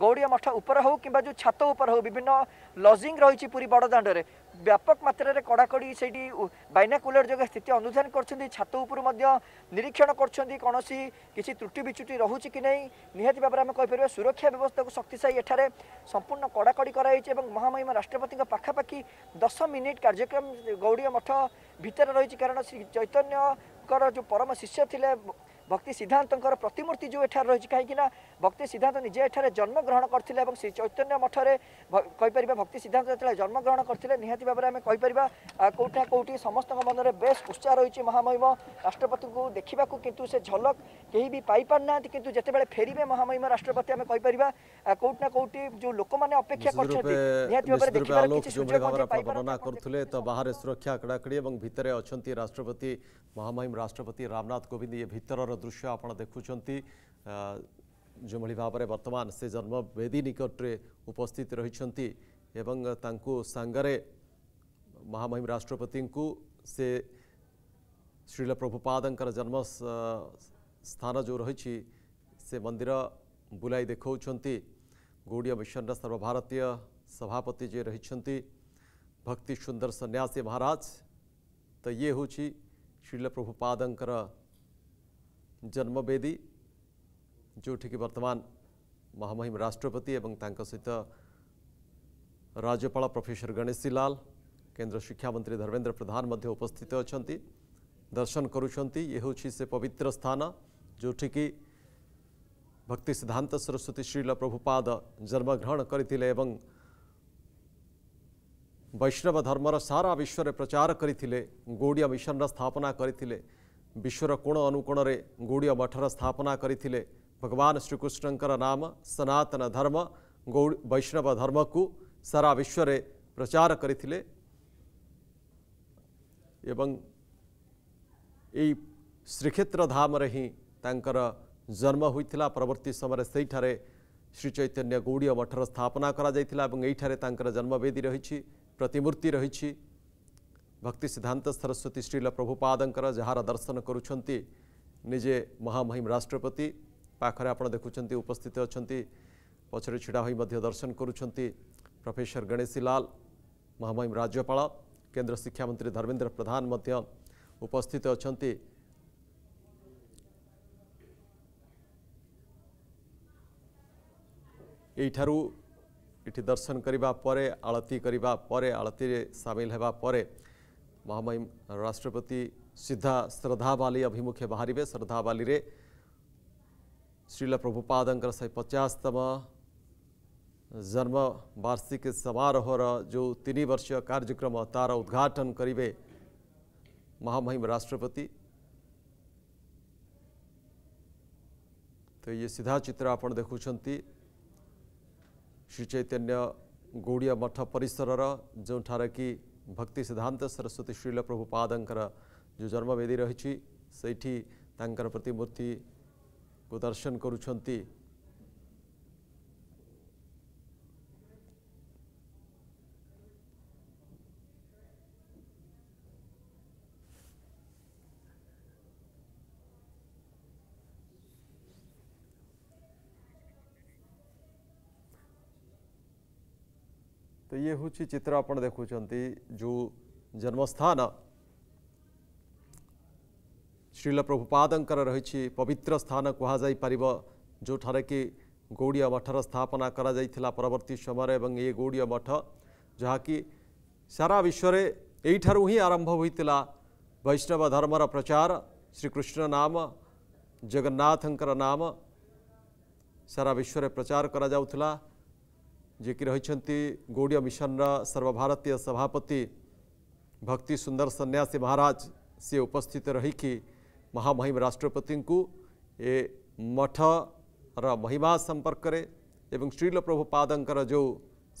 गौड़िया मठ उपर हो कि जो छात उपर हो विभिन्न लजिंग रही पूरी बड़दाण्डे व्यापक मात्रा कड़ाकड़ी से बाइनाकुलर जगह स्थिति अनुधान कर छात निरीक्षण करोसी किसी त्रुटि विच्युति रोचे कि नहीं निहाती भाव में कहीपर सुरक्षा व्यवस्था को शक्तिशायी एठार संपूर्ण कड़ाकड़ी कराई महामहिम राष्ट्रपति पाखापाखि 10 मिनिट कार्यक्रम गौड़िया मठ भितर रही कारण श्री चैतन्य जो परम शिष्य थे भक्ति सिद्धांत प्रतिमूर्ति जो एठार रही कहीं भक्ति सिद्धांत निजे एठार जन्म ग्रहण करथिले एवं श्री चैतन्य मठ में कही परिबा भक्ति सिद्धांत जतले जन्म ग्रहण करथिले निहाती भाबरे आमे कही परिबा कोठा कोठी समस्त मन में बेस उत्साह रही महामहिम राष्ट्रपति को देखा किंतु से झलक कहीं भी पाई पार ना किंतु जेतेबेले फेरिबे महामहिम राष्ट्रपति आमे कही परिबा कोठना कोठी जो लोक माने अपेक्षा करछथि निहाती भाबरे देखिबा किछि सुजोग आमे पाई पारना करथुले त बाहर सुरक्षा कड़ाकड़ी एवं भितरे अछंती राष्ट्रपति महामहिम राष्ट्रपति रामनाथ कोविंद ये भितर दृश्य आपण देखुंट जो भाव में बर्तमान से जन्मवेदी निकट में उपस्थित रही सांगरे महामहिम राष्ट्रपति को से श्रील प्रभुपाद जन्म स्थान जो रही से मंदिर बुलाई देखा गौड़िया मिशन सर्वभारतीय सभापति जे रही भक्ति सुंदर सन्यासी महाराज। तो ये हूँ श्रील प्रभुपाद जन्मवेदी जोठिकी वर्तमान महामहिम राष्ट्रपति एवं सहित राज्यपाल प्रोफेसर गणेशी लाल केंद्र शिक्षा मंत्री धर्मेंद्र प्रधान मध्य उपस्थित अच्छा दर्शन करुँचे। ये हूँ से पवित्र स्थान जोठिकी भक्ति सिद्धांत सरस्वती श्रील प्रभुपाद जन्मग्रहण करते वैष्णव धर्मर सारा विश्व में प्रचार करते गौड़िया मिशन स्थापना करते विश्वर कोण अनुकोण रे गौड़िया मठर स्थापना करते भगवान श्रीकृष्णकर नाम सनातन धर्म गौड़ वैष्णव धर्म को सारा विश्व रे प्रचार करते एवं यही श्रीक्षेत्र धाम रे ही तांकर जन्म होता परवर्ती समय से श्री चैतन्य गौड़िया मठर स्थापना करा जायथिला एवं एठारे तांकर जन्मवेदी रही प्रतिमूर्ति रही भक्ति सिद्धांत सरस्वती श्रील प्रभुपाद जार दर्शन करुँच निजे महामहिम राष्ट्रपति पाखे आप देखुं उपस्थित अच्छा पचर ढड़ा हो दर्शन करुँच प्रोफेसर गणेशी लाल महामहिम राज्यपाल केंद्र शिक्षा मंत्री धर्मेंद्र प्रधान उपस्थित अच्छा ये दर्शन करने आलती करने आलती सामिल होगापर महामहिम राष्ट्रपति सीधा श्रद्धावाली अभिमुखे बाहर श्रद्धावाली रे श्रील प्रभुपाद 150तम जन्म वार्षिक समारोहर जो 3 वर्षीय कार्यक्रम तार उद्घाटन करेंगे महामहिम राष्ट्रपति। तो ये सीधा चित्र आप देखुं श्री चैतन्य गौड़िया मठ परिसर जो ठार कि भक्ति सिद्धांत सरस्वती श्रील प्रभुपाद जो जन्मवेदी रही सेठी तांकर प्रतिमूर्ति को दर्शन करुँच। तो ये हूँ चित्र आप देखुं जो जन्मस्थान श्रील प्रभुपाद रही पवित्र स्थान कहुई पार जो ठारे कि गौड़िया मठर स्थापना करा जाइथिला परवर्ती समय एवं ये गौड़िया मठ जहाँ कि सारा विश्व रे एठारू ही आरंभ होता वैष्णव धर्मर प्रचार श्रीकृष्ण नाम जगन्नाथंकर नाम सारा विश्व रे प्रचार करा जाउथिला जे कि रही गौड़िया मिशन सर्वभारतीय सभापति भक्ति सुंदर सन्यासी महाराज से उपस्थित रही कि महामहिम राष्ट्रपति को ए मठ र महिमा संपर्क रे एवं श्रील प्रभुपाद जो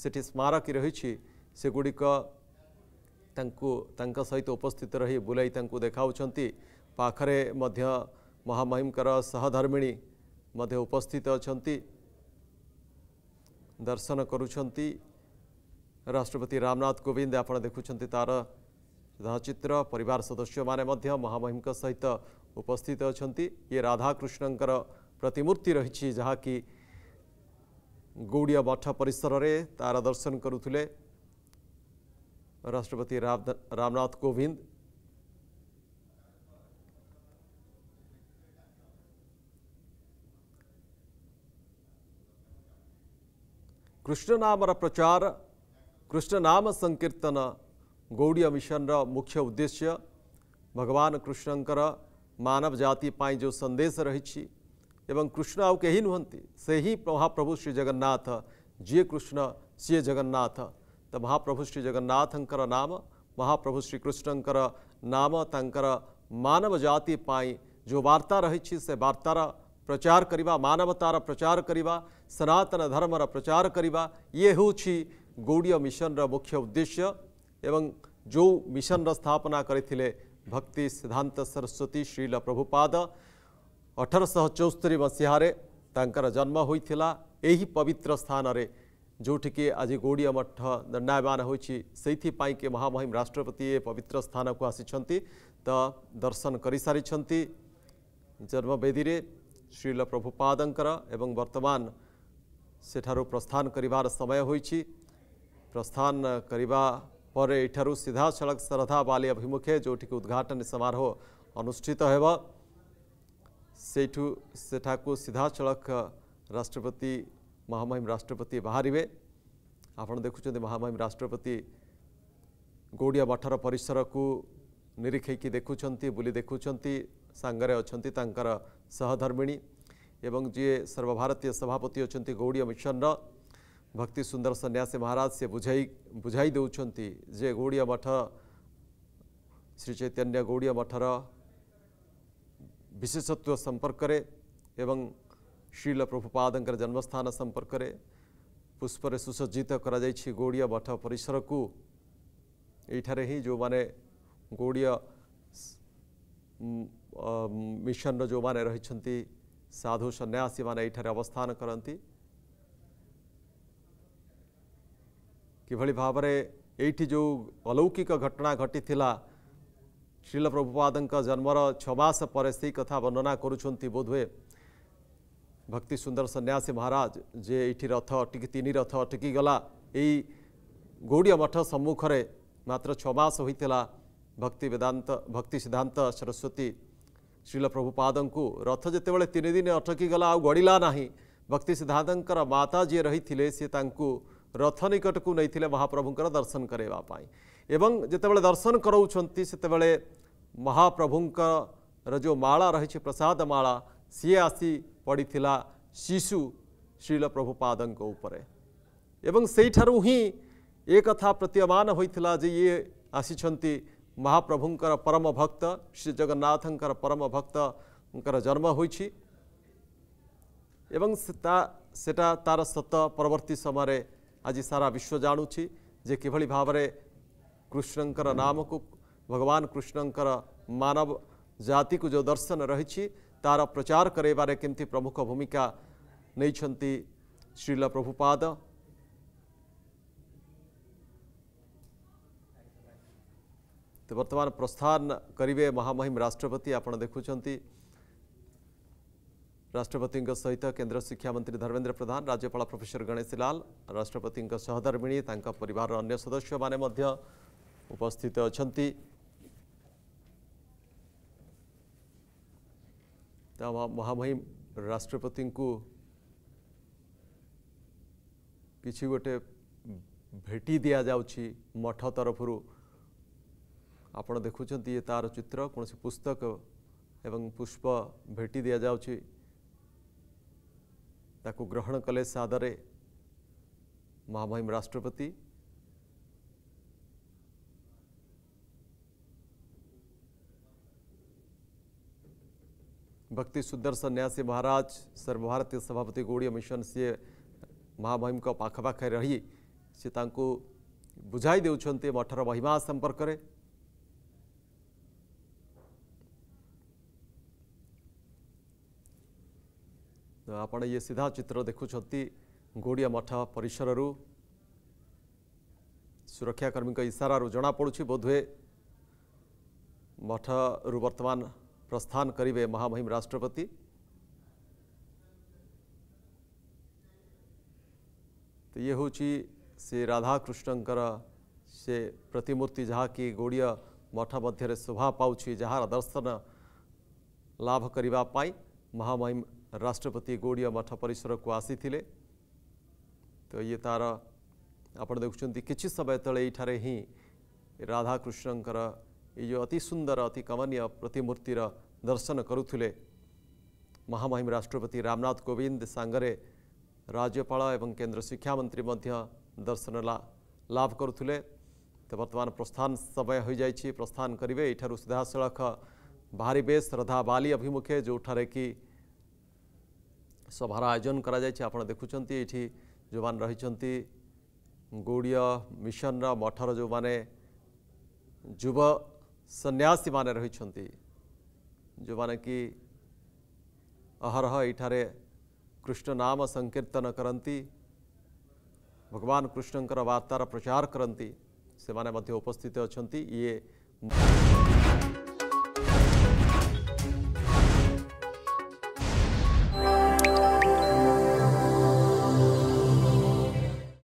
सेठी स्मारक रही से गुड़िक सहित उपस्थित रही बुलाई देखाऊँ पाखरे महामहिम सहधर्मिणी मध्य उपस्थित अच्छा दर्शन करुँच। राष्ट्रपति रामनाथ कोविंद आप देखुं तार चित्र परिवार सदस्य माने महामहिम सहित उपस्थित अच्छा ये राधाकृष्णकर प्रतिमूर्ति रही जहाँ कि गौड़िया मठ परिसर में तारा दर्शन करुले राष्ट्रपति रामनाथ कोविंद। कृष्ण नाम प्रचार कृष्ण नाम संकीर्तन गौड़िया मिशन मुख्य उद्देश्य भगवान कृष्णंकर मानव जाति पाई जो संदेश रही एवं कृष्ण आउ कहीं नुहंती से ही महाप्रभु श्री जगन्नाथ जी कृष्ण सी जगन्नाथ तो महाप्रभु श्री जगन्नाथंकर नाम महाप्रभु श्री कृष्णंकर नाम तांकर मानव जाति पाई जो वार्ता रही से वार्तार प्रचार करिवा मानवतार प्रचार करिवा सनातन धर्मर प्रचार करिवा ये होछि गौड़िया मिशन रा मुख्य उद्देश्य एवं जो मिशन रा स्थापना करिथिले भक्ति सिद्धांत सरस्वती श्रील प्रभुपाद 1874 मसीहारे तांकर जन्म होइथिला। एही पवित्र स्थान रे जोठी के आज गौड़िया मठ दंडायमान होछि सेथि पाई के महामहिम राष्ट्रपति ए पवित्र स्थान को आसीछंती त दर्शन करि सारिछंती। जन्म बेदी रे श्रील प्रभुपादंकर एवं वर्तमान सेठारो प्रस्थान करिवार समय होइछि। प्रस्थान करिवा पर एठारो सीधा सड़क श्रद्धा बाली अभिमुखे जोठी के उद्घाटन समारोह अनुष्ठित हेबा। सेठु सेठाको सीधा सड़क राष्ट्रपति महामहिम राष्ट्रपति बाहरिवे। आपण देखुछन्ते महामहिम राष्ट्रपति गौड़िया मठर परिसर को निरीक्षकी देखुछन्ते बुली देखुछन्ते सांगरे अछन्ते तांकर सहधर्मिणी एवं जे सर्वभारतीय सभापति अछन्ते गौड़िया मिशन भक्ति सुंदर सन्यासी महाराज से बुझाई देउछन्ते जे गौड़िया मठ श्री चैतन्य गौड़िया मठर विशेषत्व संपर्क रे एवं श्रील प्रभुपादंकर जन्मस्थान संपर्क रे पुष्परे सुसज्जित करा जाइछि गौड़िया मठ परिसर को। एठारे ही जो माने गौड़िया मिशन रो जो माने रहिछन्ति साधु सन्यासी माने एठारे अवस्थान करन्ति। किभली भाव रे एठी जो अलौकिक घटना घटी थिला श्रील प्रभुपादंक जन्मर 6 मास पर से कथा वर्णना करुछन्ति बोधवे भक्ति सुंदर सन्यासी महाराज जे एठी रथ अटिक 3 रथ अटकी गला। एई गौड़िया मठ सम्मुख रे मात्र 6 मास होइतिला भक्ति सिद्धांत सरस्वती श्रील प्रभुपादंकु रथ जेतेबेले 3 दिन अटकी गला आ गड़िला नाही भक्ति सिद्धांतंकर माता जी रही थिले से तांकु रथ निकट को नैथिले महाप्रभुंकर दर्शन करेवा पाई एवं जेतेबेले दर्शन करौछन्ती सेतेबेले महाप्रभुंकर जो माला रही प्रसाद माला सी आसी पड़ीथिला शिशु श्रील प्रभुपादंक उपरे एवं सेठारु ही एक कथा प्रतीयमान होइथिला जे ये आसीछन्ती महाप्रभुंकर परम भक्त श्री जगन्नाथंकर परम भक्तंकर जन्म होइछि एवं सेटा तार सत परवर्ती समय आज सारा विश्व जानुछि जे किभली भाव रे कृष्णंकर नाम को भगवान कृष्णंकर मानव जाति को जो दर्शन रही तार प्रचार करेबारे केमती प्रमुख भूमिका नैछन्ती श्रील प्रभुपाद। तो वर्तमान प्रस्थान करेंगे महामहिम राष्ट्रपति। आपड़ देखुंट राष्ट्रपति सहित केन्द्र शिक्षा मंत्री धर्मेंद्र प्रधान राज्यपाल प्रोफेसर गणेशी लाल राष्ट्रपति सहधर्मिणी परिवार अन्य सदस्य माने मध्य उपस्थित अच्छा। महामहिम राष्ट्रपति को किसी गोटे भेटी दिया जाउछि मठ तरफरु। आपण देखुंत ये तार चित्र कौन पुस्तक एवं पुष्प भेटी दि जाउछि ताकू ग्रहण कले सादरे महामहिम राष्ट्रपति। भक्ति सुंदर सन्यासी महाराज सर्वभारतीय सभापति गौड़िया मिशन से महामहिम का पाखपाखे रही से बुझाई देउछन्ते मठर महिमा संपर्क रे। तो आपण ये सीधा चित्र देखुंती गौड़िया मठ परिसर सुरक्षाकर्मी का इशारा जना पड़ुछि बोधवे मठ रु वर्तमान प्रस्थान करेंगे महामहिम राष्ट्रपति। येहूची से राधाकृष्णंकर से प्रतिमूर्ति जहाँकि गौड़िया मठ मध्य शोभा पाउछि जहाँ दर्शन लाभ करने महामहिम राष्ट्रपति गौड़िया मठ परिसर को आसी थिले। तो ये तार आप देखुं कि समय तेल यार ही राधाकृष्णंकर ये अति सुंदर अति कमनीय प्रतिमूर्तिर दर्शन करुले महामहिम राष्ट्रपति रामनाथ कोविंद सांगरे राज्यपाल एवं केंद्र शिक्षा मंत्री दर्शन लाभ करुले। तो वर्तमान प्रस्थान समय हो जाए प्रस्थान करेंगे यठार सीधा सड़ख बाहर श्रद्धा बाली अभिमुखे जो ठारे कि सभार आयोजन करा कर देखुं ये जो मान रही गौड़िया मिशन मठर जो माने युव सन्यासी माने रही जो माने कि अहरह यठारे कृष्ण नाम संकीर्तन करती भगवान कृष्णंकर वार्तार प्रचार करती से माने मध्य उपस्थित अच्छा ये